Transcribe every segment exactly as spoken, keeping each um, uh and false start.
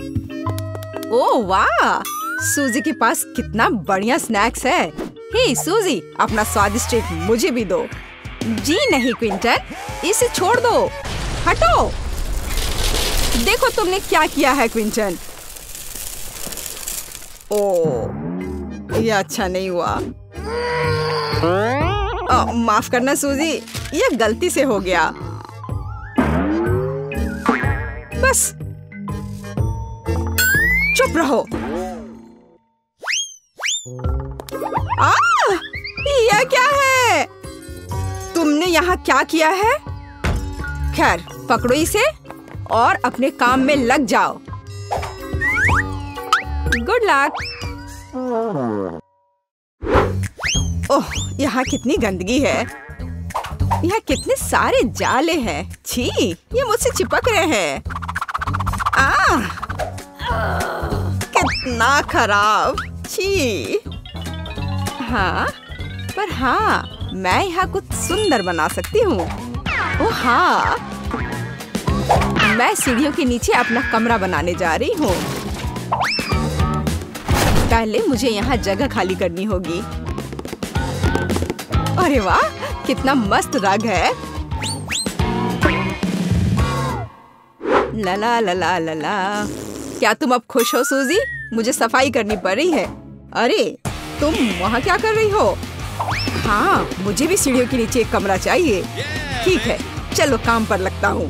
ओह वाह, सूजी के पास कितना बढ़िया स्नैक्स है। हे सूजी, अपना स्वादिष्ट एक मुझे भी दो। जी नहीं क्विंटन, इसे छोड़ दो। हटो, देखो तुमने क्या किया है क्विंटन। ओह, ये अच्छा नहीं हुआ। ओ, माफ करना सूजी, ये गलती से हो गया। बस चुप रहो। आ, ये क्या है? तुमने यहाँ क्या किया है? खैर, पकड़ो इसे और अपने काम में लग जाओ। Good luck. ओह, यहाँ कितनी गंदगी है। यहाँ कितने सारे जाले हैं। छी, ये मुझसे चिपक रहे हैं। आ, कितना खराब। छी। हाँ, पर हाँ, मैं यहाँ कुछ सुंदर बना सकती हूँ। ओह हाँ, मैं सीढ़ियों के नीचे अपना कमरा बनाने जा रही हूँ। पहले मुझे यहाँ जगह खाली करनी होगी। अरे वाह, कितना मस्त रंग है। लला लला लला। क्या तुम अब खुश हो सूजी? मुझे सफाई करनी पड़ रही है। अरे तुम वहाँ क्या कर रही हो? हाँ, मुझे भी सीढ़ियों के नीचे एक कमरा चाहिए। ठीक है, चलो काम पर लगता हूँ।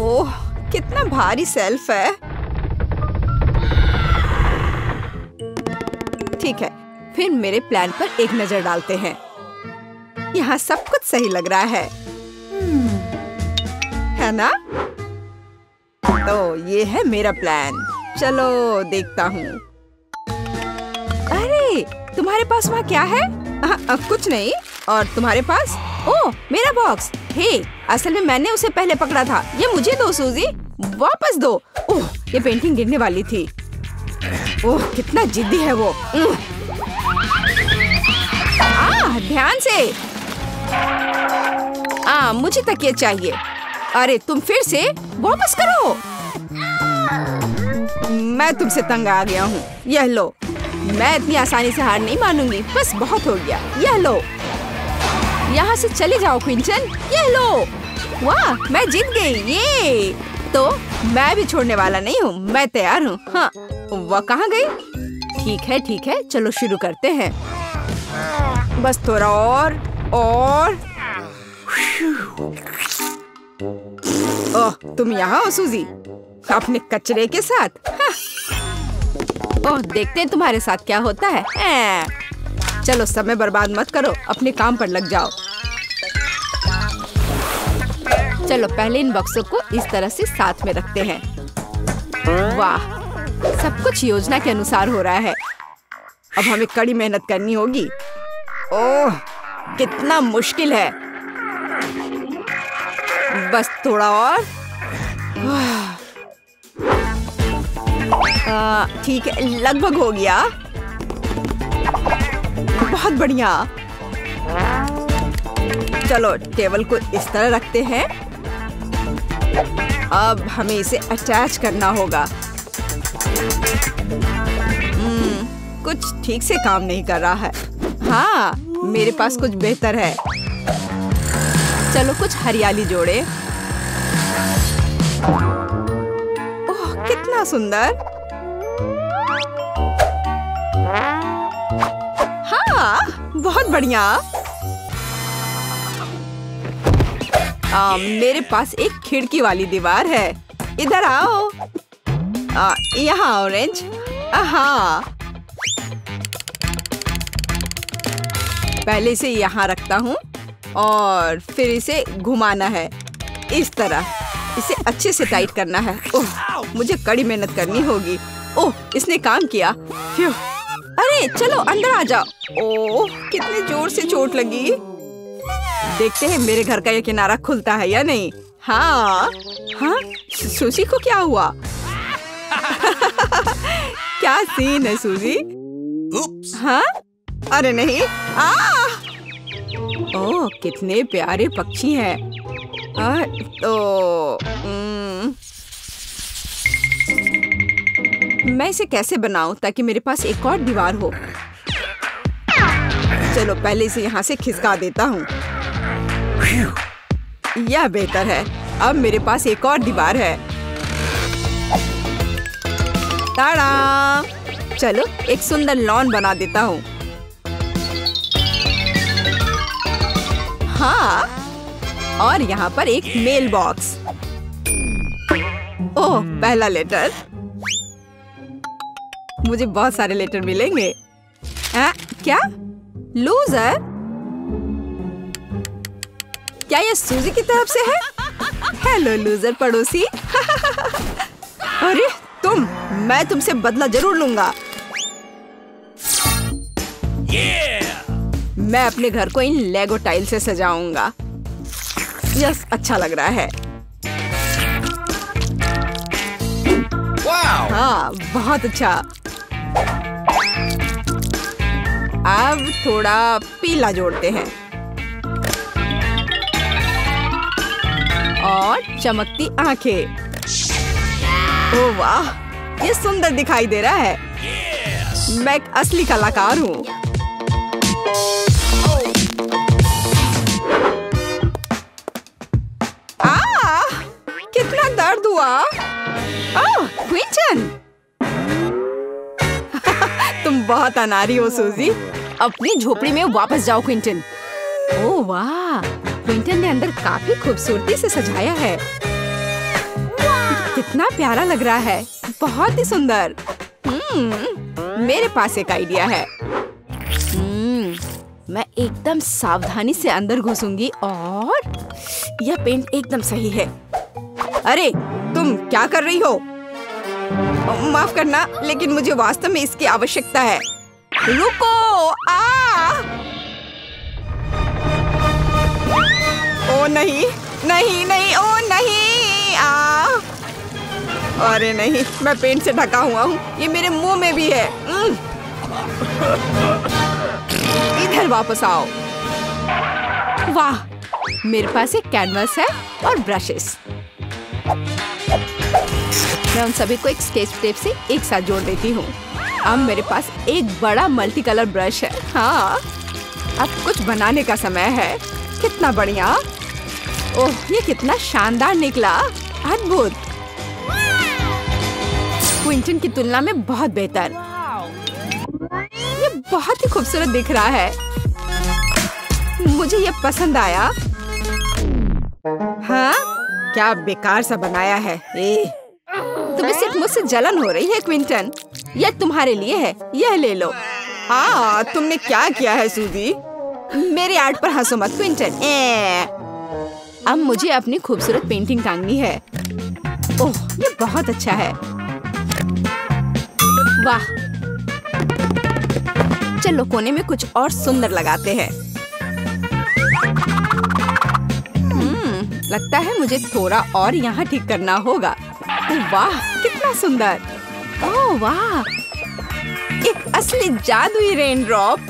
ओह, कितना भारी सेल्फ है। ठीक है, फिर मेरे प्लान पर एक नजर डालते हैं। यहाँ सब कुछ सही लग रहा है, है ना? तो ये है मेरा प्लान। चलो देखता हूँ। अरे तुम्हारे पास वहाँ क्या है? आ, अब कुछ नहीं। और तुम्हारे पास? ओह, मेरा बॉक्स। हे, असल में मैंने उसे पहले पकड़ा था। ये मुझे दो सूजी, वापस दो। ओह, ये पेंटिंग गिरने वाली थी। ओह, कितना जिद्दी है वो। आ, ध्यान से। आ, मुझे तकिया चाहिए। अरे तुम फिर से, वापस करो। मैं तुमसे तंग आ गया हूँ। यह लो, मैं इतनी आसानी से हार नहीं मानूंगी। बस बहुत हो गया। यह लो, यहाँ से चले जाओ क्विंटन। यह लो। वाह, मैं जीत गई। ये तो मैं भी छोड़ने वाला नहीं हूँ। मैं तैयार हूँ। हाँ, वह कहाँ गई? ठीक है ठीक है, चलो शुरू करते हैं। बस थोड़ा और और। ओह, तुम यहाँ हो सूजी, अपने कचरे के साथ। हाँ। ओह, देखते हैं तुम्हारे साथ क्या होता है। ए, चलो समय बर्बाद मत करो, अपने काम पर लग जाओ। चलो पहले इन बक्सों को इस तरह से साथ में रखते हैं। वाह, सब कुछ योजना के अनुसार हो रहा है। अब हमें कड़ी मेहनत करनी होगी। ओह, कितना मुश्किल है। बस थोड़ा और। आ, ठीक है, लगभग हो गया। बहुत बढ़िया। चलो टेबल को इस तरह रखते हैं। अब हमें इसे अटैच करना होगा। हम्म, कुछ ठीक से काम नहीं कर रहा है। हाँ, मेरे पास कुछ बेहतर है। चलो कुछ हरियाली जोड़े। ओह, कितना सुंदर। हाँ, बहुत बढ़िया। आ, मेरे पास एक खिड़की वाली दीवार है। इधर आओ। आ, यहाँ ऑरेंज। हाँ, पहले इसे यहाँ रखता हूँ और फिर इसे घुमाना है इस तरह। इसे अच्छे से टाइट करना है। ओह, मुझे कड़ी मेहनत करनी होगी। ओह, इसने काम किया। अरे चलो अंदर आ जाओ। ओह, कितने जोर से चोट लगी। देखते हैं मेरे घर का ये किनारा खुलता है या नहीं। हाँ हाँ, सूजी को क्या हुआ? क्या सीन है सूजी? हाँ? अरे नहीं। आ! ओ, कितने प्यारे पक्षी हैं। あ、えっと、मैं इसे कैसे बनाऊं ताकि मेरे पास एक और दीवार हो। चलो पहले इसे यहाँ से खिसका देता हूँ। यह बेहतर है। अब मेरे पास एक और दीवार है। ताड़ा! चलो एक सुंदर लॉन बना देता हूँ। हाँ, और यहाँ पर एक मेल बॉक्स। ओह, पहला लेटर। मुझे बहुत सारे लेटर मिलेंगे। आ, क्या? लूजर? क्या यह सूजी की तरफ से है? हेलो लूजर पड़ोसी। अरे तुम, मैं तुमसे बदला जरूर लूंगा। yeah! मैं अपने घर को इन लेगो टाइल से सजाऊंगा। यस, अच्छा लग रहा है। wow! हाँ, बहुत अच्छा। अब थोड़ा पीला जोड़ते हैं और चमकती आंखें। ओह वाह, ये सुंदर दिखाई दे रहा है। yes! मैं एक असली कलाकार हूँ। आ, कितना दर्द हुआ। ओह, क्विंचन, तुम बहुत अनारी हो सूजी। अपनी झोपड़ी में वापस जाओ क्विंटन। ओह वाह, क्विंटन ने अंदर काफी खूबसूरती से सजाया है। कितना प्यारा लग रहा है, बहुत ही सुंदर। हम्म, मेरे पास एक आइडिया है। हम्म, मैं एकदम सावधानी से अंदर घुसूंगी और यह पेंट एकदम सही है। अरे तुम क्या कर रही हो? माफ करना, लेकिन मुझे वास्तव में इसकी आवश्यकता है। रुको! आ! ओ नहीं, नहीं, नहीं, ओ नहीं! आ! अरे नहीं, मैं पेंट से ढका हुआ हूँ। ये मेरे मुंह में भी है। इधर वापस आओ। वाह, मेरे पास एक कैनवस है और ब्रशेस। मैं उन सभी को एक स्केच टेप से एक साथ जोड़ देती हूँ। अब मेरे पास एक बड़ा मल्टी कलर ब्रश है। हाँ, अब कुछ बनाने का समय है। कितना बढ़िया! ओह, ये कितना शानदार निकला। अद्भुत! क्विंटन की तुलना में बहुत बेहतर। ये बहुत ही खूबसूरत दिख रहा है। मुझे ये पसंद आया। हाँ, क्या बेकार सा बनाया है। ए, तुम्हें सिर्फ मुझसे जलन हो रही है क्विंटन। यह तुम्हारे लिए है, यह ले लो। हाँ, तुमने क्या किया है सूजी? मेरे आर्ट पर हंसो मत क्विंटन। ए, अब मुझे अपनी खूबसूरत पेंटिंग टांगनी है। ओह, ये बहुत अच्छा है। वाह, चलो कोने में कुछ और सुंदर लगाते हैं। हम्म, लगता है मुझे थोड़ा और यहाँ ठीक करना होगा। वाह, कितना सुंदर। ओह वाह, एक असली जादुई रेनड्रॉप।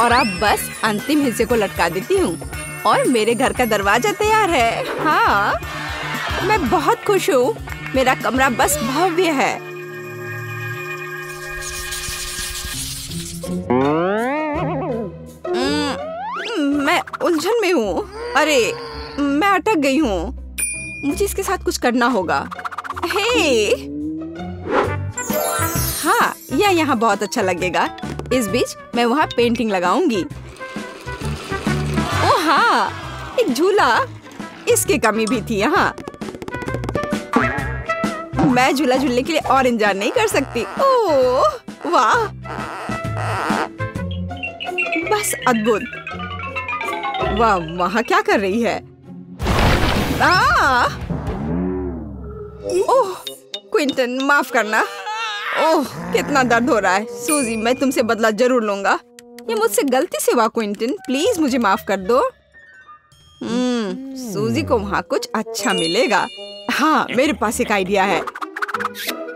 और अब बस अंतिम हिस्से को लटका देती हूँ और मेरे घर का दरवाजा तैयार है। हाँ, मैं बहुत खुश हूँ। मेरा कमरा बस भव्य है। मैं उलझन में हूँ। अरे, मैं अटक गई हूँ। मुझे इसके साथ कुछ करना होगा। हे! हाँ, यह यहाँ बहुत अच्छा लगेगा। इस बीच मैं वहाँ पेंटिंग लगाऊंगी। ओह हाँ, एक झूला। इसकी कमी भी थी यहाँ। मैं झूला झूलने के लिए और इंतजार नहीं कर सकती। ओह वाह, बस अद्भुत। वाह, वहाँ क्या कर रही है? आ! ओह क्विंटन, माफ करना। ओह, कितना दर्द हो रहा है सूजी। मैं तुमसे बदला जरूर लूंगा। ये मुझसे गलती से हुआ क्विंटन, प्लीज मुझे माफ कर दो। हम्म, सूजी को वहाँ कुछ अच्छा मिलेगा। हाँ, मेरे पास एक आइडिया है।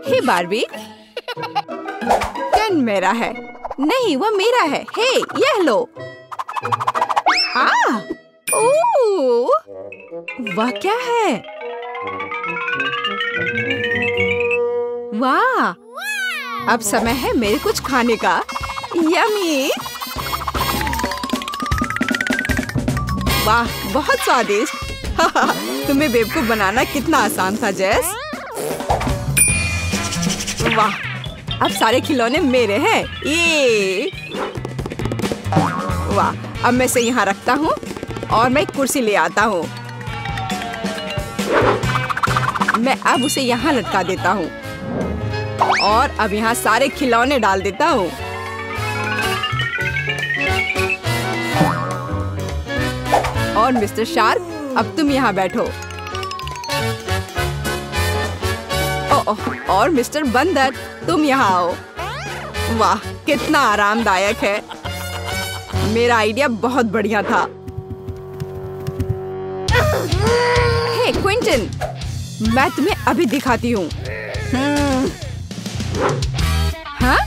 हे बार्बी, पेन मेरा है। नहीं, वो मेरा है। हे, यह लो। आ, ओह वाह, क्या है? वाह, अब समय है मेरे कुछ खाने का। यम्मी! वाह, बहुत स्वादिष्ट। तुम्हें बेवकूफ बनाना कितना आसान था, जैस। वाह, अब सारे खिलौने मेरे हैं। ये वाह, अब मैं इसे यहाँ रखता हूँ और मैं एक कुर्सी ले आता हूँ। मैं अब उसे यहाँ लटका देता हूँ और अब यहाँ सारे खिलौने डाल देता हूँ। और मिस्टर शार्क, अब तुम यहाँ बैठो। और मिस्टर बंदर, तुम यहाँ आओ। वाह, कितना आरामदायक है। मेरा आइडिया बहुत बढ़िया था। हे क्विंटन, मैं तुम्हें अभी दिखाती हूँ। हाँ,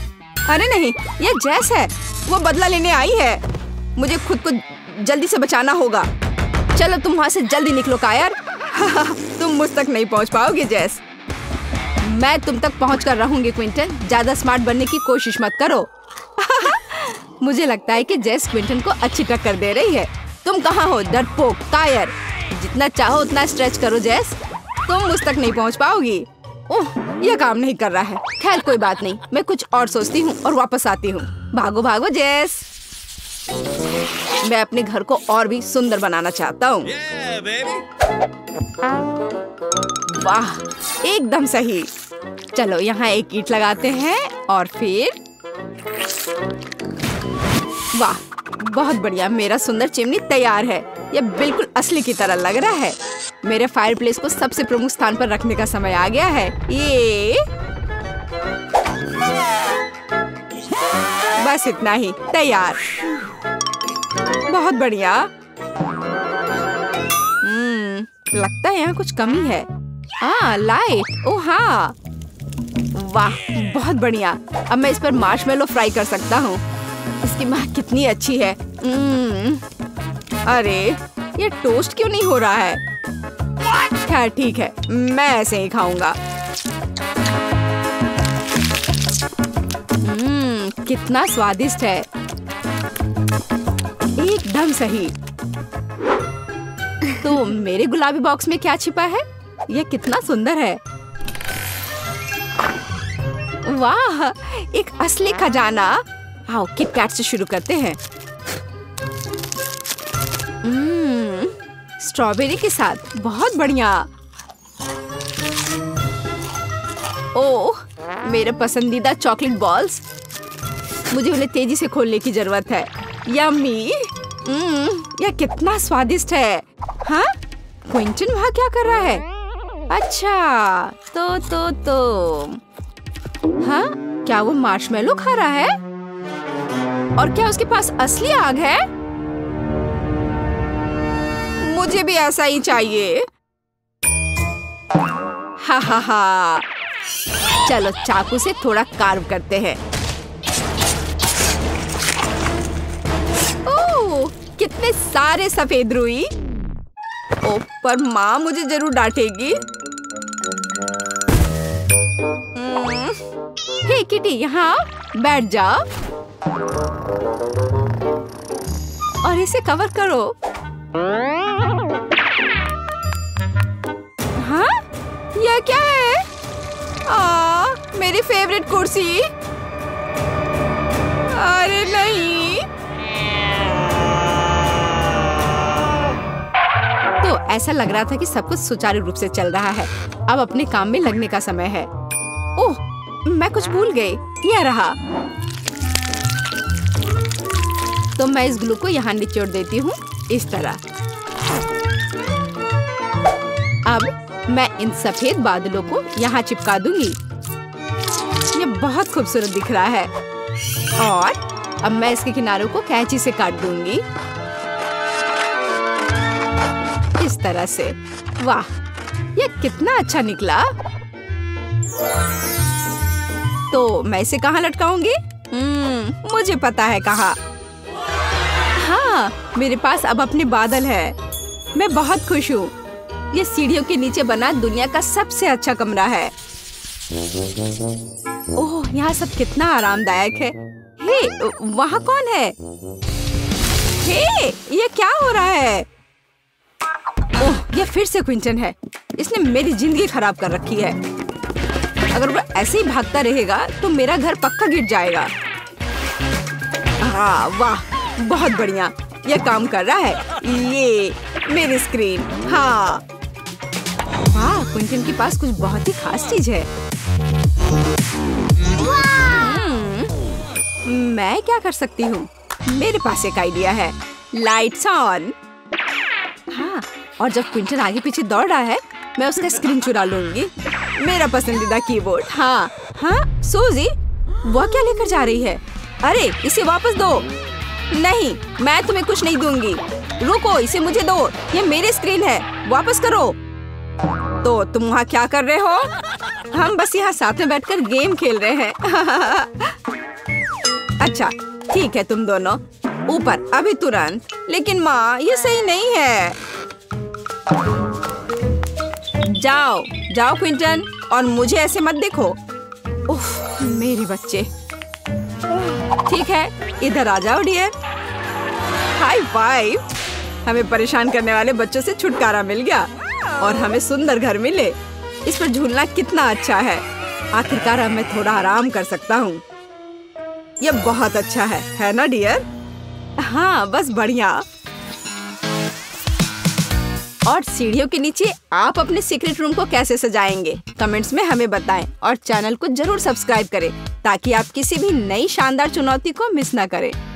अरे नहीं, यह जैस है। वो बदला लेने आई है। मुझे खुद को जल्दी से बचाना होगा। चलो, तुम वहाँ से जल्दी निकलो, कायर। तुम मुझ तक नहीं पहुँच पाओगे, जैस। मैं तुम तक पहुँच कर रहूंगी, क्विंटन। ज्यादा स्मार्ट बनने की कोशिश मत करो। मुझे लगता है कि जैस क्विंटन को अच्छी टक्कर दे रही है। तुम कहाँ हो, डरपोक? कायर, जितना चाहो उतना स्ट्रेच करो, जैस। तुम मुझ तक नहीं पहुँच पाओगी। ओह, यह काम नहीं कर रहा है। खैर, कोई बात नहीं, मैं कुछ और सोचती हूँ और वापस आती हूँ। भागो भागो, जैस। मैं अपने घर को और भी सुंदर बनाना चाहता हूँ। वाह, एकदम सही। चलो, यहाँ एक कीट लगाते हैं और फिर वाह, बहुत बढ़िया। मेरा सुंदर चिमनी तैयार है। यह बिल्कुल असली की तरह लग रहा है। मेरे फायरप्लेस को सबसे प्रमुख स्थान पर रखने का समय आ गया है। ये बस इतना ही, तैयार। बहुत बढ़िया। हम्म, लगता है यहाँ कुछ कमी है। आ, लाइट। ओ हाँ, वाह, बहुत बढ़िया। अब मैं इस पर मार्शमेलो फ्राई कर सकता हूँ। इसकी महक कितनी अच्छी है। अरे, ये टोस्ट क्यों नहीं हो रहा है? खैर, ठीक है, मैं ऐसे ही खाऊंगा। हम्म, कितना स्वादिष्ट है। एकदम सही। तो मेरे गुलाबी बॉक्स में क्या छिपा है? यह कितना सुंदर है। वाह, एक असली खजाना। आओ, किटकैट से शुरू करते हैं। स्ट्रॉबेरी के साथ, बहुत बढ़िया। ओह, मेरे पसंदीदा चॉकलेट बॉल्स। मुझे उन्हें तेजी से खोलने की जरूरत है। यम्मी! हम्म, यह कितना स्वादिष्ट है। हाँ, क्विंटन वहाँ क्या कर रहा है? अच्छा, तो तो तो हाँ, क्या वो मार्शमेलो खा रहा है? और क्या उसके पास असली आग है? मुझे भी ऐसा ही चाहिए। हा हा हा। चलो, चाकू से थोड़ा कार्व करते हैं। कितने सारे सफेद रुई। ओ, पर माँ मुझे जरूर डांटेगी। हे किटी, यहाँ बैठ जाओ और इसे कवर करो। हाँ, यह क्या है? आ, मेरी फेवरेट कुर्सी। अरे नहीं। ऐसा लग रहा था कि सब कुछ सुचारू रूप से चल रहा है। अब अपने काम में लगने का समय है। ओह, मैं कुछ भूल गई। यह रहा। तो मैं इस ग्लू को यहाँ निचोड़ देती हूँ, इस तरह। अब मैं इन सफेद बादलों को यहाँ चिपका दूंगी। ये बहुत खूबसूरत दिख रहा है। और अब मैं इसके किनारों को कैंची से काट दूंगी, इस तरह से। वाह, यह कितना अच्छा निकला। तो मैं इसे कहाँ लटकाऊंगी? हम्म, मुझे पता है कहाँ। हाँ, हाँ, मेरे पास अब अपने बादल है। मैं बहुत खुश हूँ। ये सीढ़ियों के नीचे बना दुनिया का सबसे अच्छा कमरा है। ओह, यहाँ सब कितना आरामदायक है। हे, वहाँ कौन है? हे, ये क्या हो रहा है? ओह, ये फिर से क्विंटन है। इसने मेरी जिंदगी खराब कर रखी है। अगर वो ऐसे ही भागता रहेगा तो मेरा घर पक्का गिर जाएगा। हाँ, वाह, बहुत बढ़िया। यह काम कर रहा है। ये मेरी स्क्रीन। हाँ, वाह, क्विंटन के पास कुछ बहुत ही खास चीज है। मैं क्या कर सकती हूँ? मेरे पास एक आइडिया है। Lights on. हाँ, और जब क्विंटन आगे पीछे दौड़ रहा है, मैं उसका स्क्रीन चुरा लूंगी। मेरा पसंदीदा कीबोर्ड। हाँ हाँ, सूजी, वह क्या लेकर जा रही है? अरे, इसे वापस दो। नहीं, मैं तुम्हें कुछ नहीं दूंगी। रुको, इसे मुझे दो। ये मेरी स्क्रीन है। वापस करो। तो तुम वहाँ क्या कर रहे हो? हम बस यहाँ साथ में बैठकर गेम खेल रहे हैं। अच्छा, ठीक है तुम दोनों। ऊपर अभी तुरंत। लेकिन माँ, ये सही नहीं है। जाओ जाओ क्विंटन, और मुझे ऐसे मत देखो। उफ, मेरे बच्चे। ठीक है, इधर आ जाओ डियर। High five. हमें परेशान करने वाले बच्चों से छुटकारा मिल गया और हमें सुंदर घर मिले। इस पर झूलना कितना अच्छा है। आखिरकार अब मैं थोड़ा आराम कर सकता हूँ। यह बहुत अच्छा है, है ना डियर? हाँ, बस बढ़िया। और सीढ़ियों के नीचे आप अपने सीक्रेट रूम को कैसे सजाएंगे? कमेंट्स में हमें बताएं और चैनल को जरूर सब्सक्राइब करें ताकि आप किसी भी नई शानदार चुनौती को मिस ना करें।